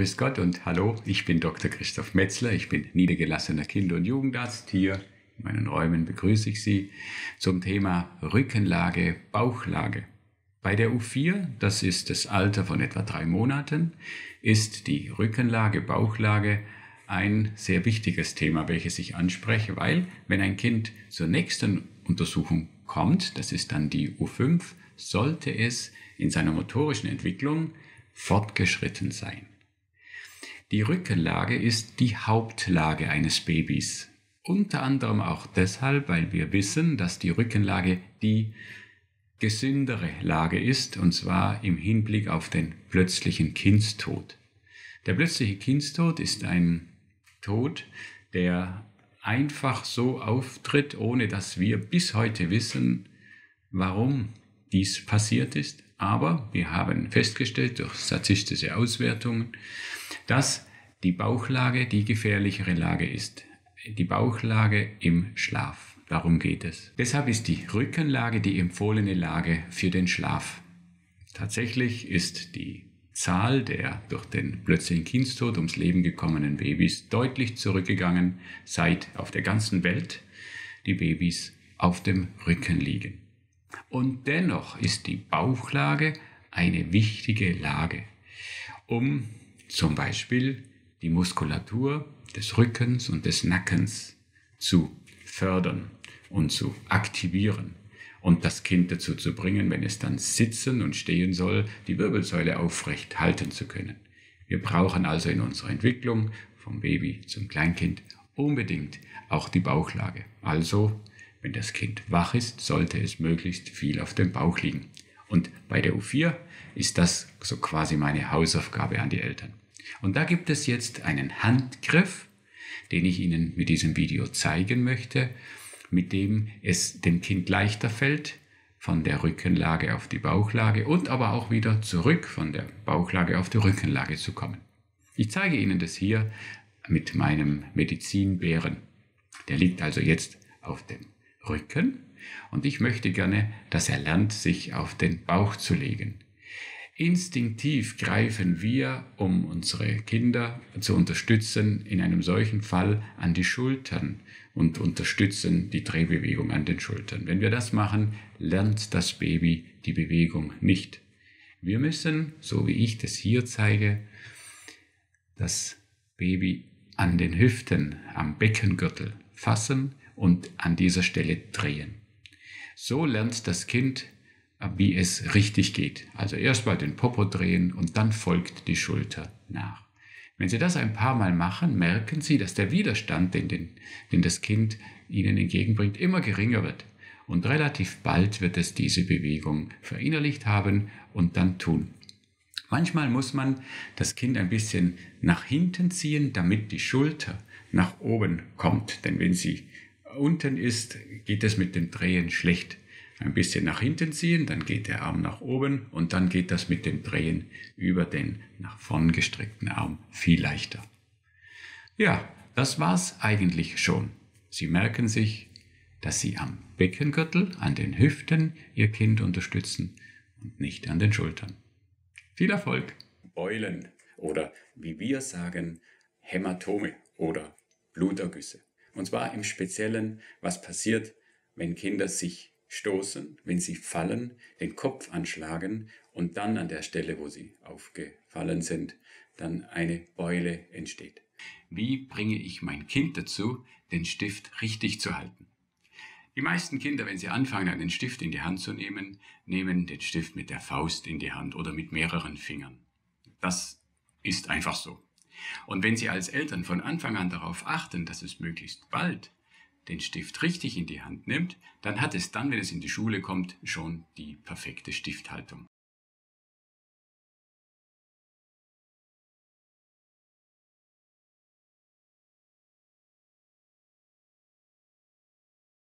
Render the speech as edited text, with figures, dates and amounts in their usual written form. Grüß Gott und hallo, ich bin Dr. Christoph Metzler, ich bin niedergelassener Kinder- und Jugendarzt. Hier in meinen Räumen begrüße ich Sie zum Thema Rückenlage, Bauchlage. Bei der U4, das ist das Alter von etwa 3 Monaten, ist die Rückenlage, Bauchlage ein sehr wichtiges Thema, welches ich anspreche, weil wenn ein Kind zur nächsten Untersuchung kommt, das ist dann die U5, sollte es in seiner motorischen Entwicklung fortgeschritten sein. Die Rückenlage ist die Hauptlage eines Babys. Unter anderem auch deshalb, weil wir wissen, dass die Rückenlage die gesündere Lage ist, und zwar im Hinblick auf den plötzlichen Kindstod. Der plötzliche Kindstod ist ein Tod, der einfach so auftritt, ohne dass wir bis heute wissen, warum dies passiert ist. Aber wir haben festgestellt durch statistische Auswertungen, dass die Bauchlage die gefährlichere Lage ist. Die Bauchlage im Schlaf, darum geht es. Deshalb ist die Rückenlage die empfohlene Lage für den Schlaf. Tatsächlich ist die Zahl der durch den plötzlichen Kindstod ums Leben gekommenen Babys deutlich zurückgegangen, seit auf der ganzen Welt die Babys auf dem Rücken liegen. Und dennoch ist die Bauchlage eine wichtige Lage, um zum Beispiel die Muskulatur des Rückens und des Nackens zu fördern und zu aktivieren und das Kind dazu zu bringen, wenn es dann sitzen und stehen soll, die Wirbelsäule aufrecht halten zu können. Wir brauchen also in unserer Entwicklung vom Baby zum Kleinkind unbedingt auch die Bauchlage. Also wenn das Kind wach ist, sollte es möglichst viel auf dem Bauch liegen. Und bei der U4 ist das so quasi meine Hausaufgabe an die Eltern. Und da gibt es jetzt einen Handgriff, den ich Ihnen mit diesem Video zeigen möchte, mit dem es dem Kind leichter fällt, von der Rückenlage auf die Bauchlage und aber auch wieder zurück von der Bauchlage auf die Rückenlage zu kommen. Ich zeige Ihnen das hier mit meinem Medizinbären. Der liegt also jetzt auf dem Rücken und ich möchte gerne, dass er lernt, sich auf den Bauch zu legen. Instinktiv greifen wir, um unsere Kinder zu unterstützen, in einem solchen Fall an die Schultern und unterstützen die Drehbewegung an den Schultern. Wenn wir das machen, lernt das Baby die Bewegung nicht. Wir müssen, so wie ich das hier zeige, das Baby an den Hüften, am Beckengürtel fassen und an dieser Stelle drehen. So lernt das Kind, wie es richtig geht. Also erstmal den Popo drehen und dann folgt die Schulter nach. Wenn Sie das ein paar Mal machen, merken Sie, dass der Widerstand, den das Kind Ihnen entgegenbringt, immer geringer wird. Und relativ bald wird es diese Bewegung verinnerlicht haben und dann tun. Manchmal muss man das Kind ein bisschen nach hinten ziehen, damit die Schulter nach oben kommt. Denn wenn sie unten ist, geht es mit dem Drehen schlecht. Ein bisschen nach hinten ziehen, dann geht der Arm nach oben und dann geht das mit dem Drehen über den nach vorn gestreckten Arm viel leichter. Ja, das war's eigentlich schon. Sie merken sich, dass Sie am Beckengürtel, an den Hüften Ihr Kind unterstützen und nicht an den Schultern. Viel Erfolg! Beulen oder wie wir sagen, Hämatome oder Blutergüsse. Und zwar im Speziellen, was passiert, wenn Kinder sich stoßen, wenn sie fallen, den Kopf anschlagen und dann an der Stelle, wo sie aufgefallen sind, dann eine Beule entsteht. Wie bringe ich mein Kind dazu, den Stift richtig zu halten? Die meisten Kinder, wenn sie anfangen, einen Stift in die Hand zu nehmen, nehmen den Stift mit der Faust in die Hand oder mit mehreren Fingern. Das ist einfach so. Und wenn Sie als Eltern von Anfang an darauf achten, dass es möglichst bald den Stift richtig in die Hand nimmt, dann hat es dann, wenn es in die Schule kommt, schon die perfekte Stifthaltung.